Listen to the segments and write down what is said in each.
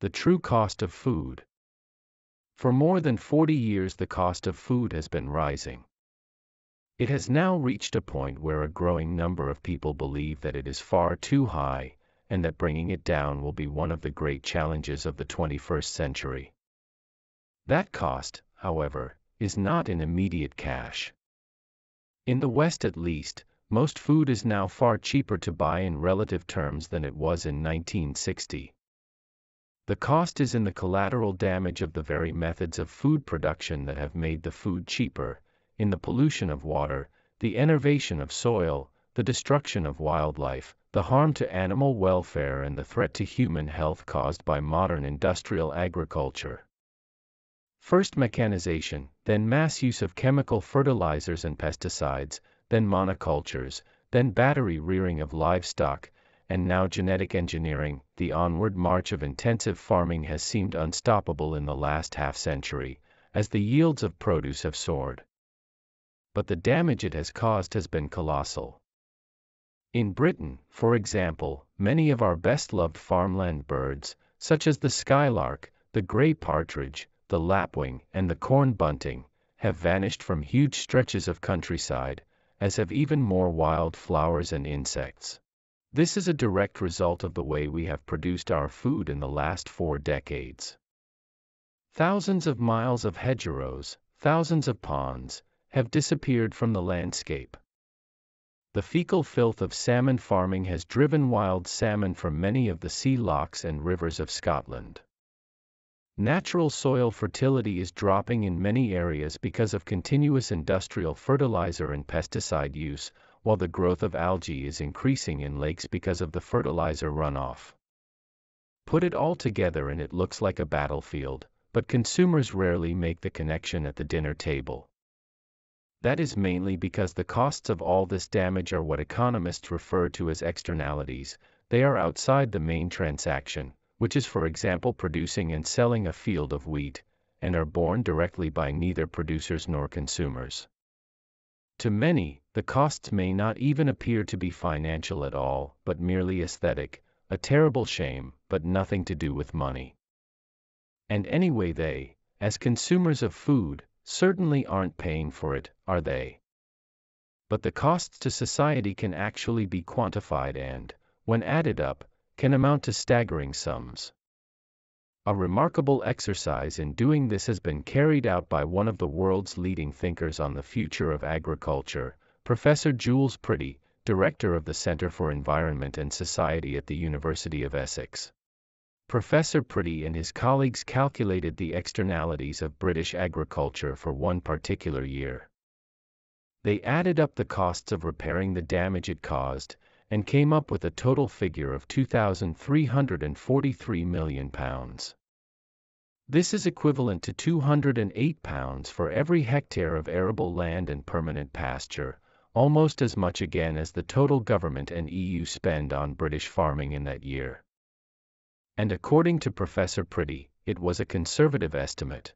The true cost of food. For more than 40 years the cost of food has been rising. It has now reached a point where a growing number of people believe that it is far too high, and that bringing it down will be one of the great challenges of the 21st century. That cost, however, is not in immediate cash. In the West at least, most food is now far cheaper to buy in relative terms than it was in 1960. The cost is in the collateral damage of the very methods of food production that have made the food cheaper, in the pollution of water, the enervation of soil, the destruction of wildlife, the harm to animal welfare and the threat to human health caused by modern industrial agriculture. First mechanization, then mass use of chemical fertilizers and pesticides, then monocultures, then battery rearing of livestock, and now genetic engineering. The onward march of intensive farming has seemed unstoppable in the last half-century, as the yields of produce have soared. But the damage it has caused has been colossal. In Britain, for example, many of our best-loved farmland birds, such as the skylark, the grey partridge, the lapwing, and the corn bunting, have vanished from huge stretches of countryside, as have even more wild flowers and insects. This is a direct result of the way we have produced our food in the last 4 decades. Thousands of miles of hedgerows, thousands of ponds, have disappeared from the landscape. The fecal filth of salmon farming has driven wild salmon from many of the sea lochs and rivers of Scotland. Natural soil fertility is dropping in many areas because of continuous industrial fertilizer and pesticide use, while the growth of algae is increasing in lakes because of the fertilizer runoff. Put it all together and it looks like a battlefield, but consumers rarely make the connection at the dinner table. That is mainly because the costs of all this damage are what economists refer to as externalities. They are outside the main transaction, which is for example producing and selling a field of wheat, and are borne directly by neither producers nor consumers. To many, the costs may not even appear to be financial at all, but merely aesthetic, a terrible shame, but nothing to do with money. And anyway they, as consumers of food, certainly aren't paying for it, are they? But the costs to society can actually be quantified and, when added up, can amount to staggering sums. A remarkable exercise in doing this has been carried out by one of the world's leading thinkers on the future of agriculture, Professor Jules Pretty, director of the Centre for Environment and Society at the University of Essex. Professor Pretty and his colleagues calculated the externalities of British agriculture for one particular year. They added up the costs of repairing the damage it caused, and came up with a total figure of £2,343 million. This is equivalent to £208 for every hectare of arable land and permanent pasture, almost as much again as the total government and EU spend on British farming in that year. And according to Professor Pretty, it was a conservative estimate.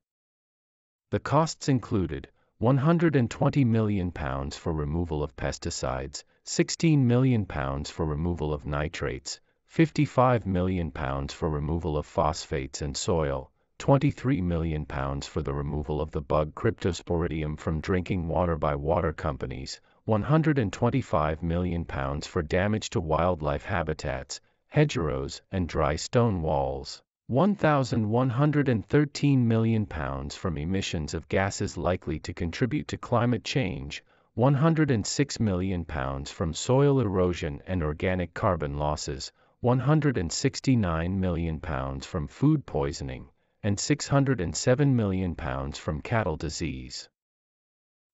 The costs included £120 million for removal of pesticides, £16 million for removal of nitrates, £55 million for removal of phosphates and soil, £23 million for the removal of the bug Cryptosporidium from drinking water by water companies, £125 million for damage to wildlife habitats, hedgerows, and dry stone walls, £1,113 million from emissions of gases likely to contribute to climate change, £106 million from soil erosion and organic carbon losses, £169 million from food poisoning, and £607 million from cattle disease.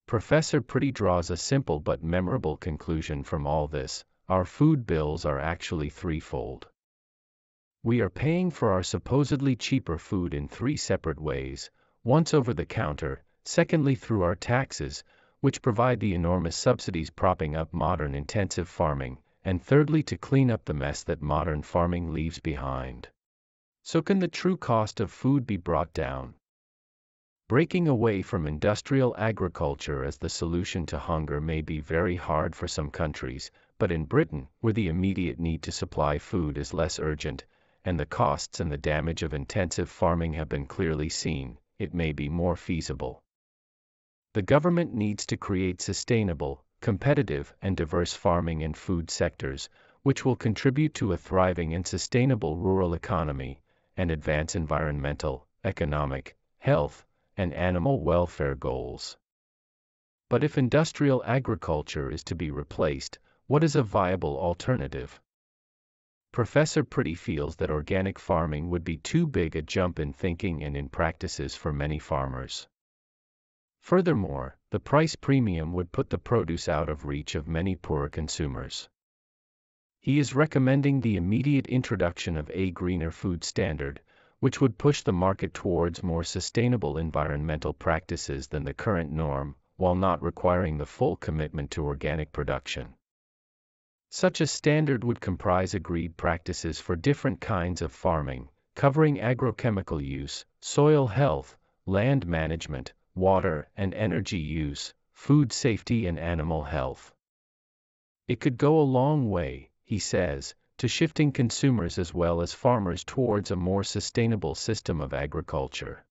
Professor Pretty draws a simple but memorable conclusion from all this: our food bills are actually threefold. We are paying for our supposedly cheaper food in 3 separate ways: once over the counter, secondly through our taxes, which provide the enormous subsidies propping up modern intensive farming, and thirdly to clean up the mess that modern farming leaves behind. So can the true cost of food be brought down? Breaking away from industrial agriculture as the solution to hunger may be very hard for some countries, but in Britain, where the immediate need to supply food is less urgent, and the costs and the damage of intensive farming have been clearly seen, it may be more feasible. The government needs to create sustainable, competitive and diverse farming and food sectors, which will contribute to a thriving and sustainable rural economy, and advance environmental, economic, health, and animal welfare goals. But if industrial agriculture is to be replaced, what is a viable alternative? Professor Pretty feels that organic farming would be too big a jump in thinking and in practices for many farmers. Furthermore, the price premium would put the produce out of reach of many poorer consumers. He is recommending the immediate introduction of a greener food standard, which would push the market towards more sustainable environmental practices than the current norm, while not requiring the full commitment to organic production. Such a standard would comprise agreed practices for different kinds of farming, covering agrochemical use, soil health, land management, water and energy use, food safety and animal health. It could go a long way, he says, to shifting consumers as well as farmers towards a more sustainable system of agriculture.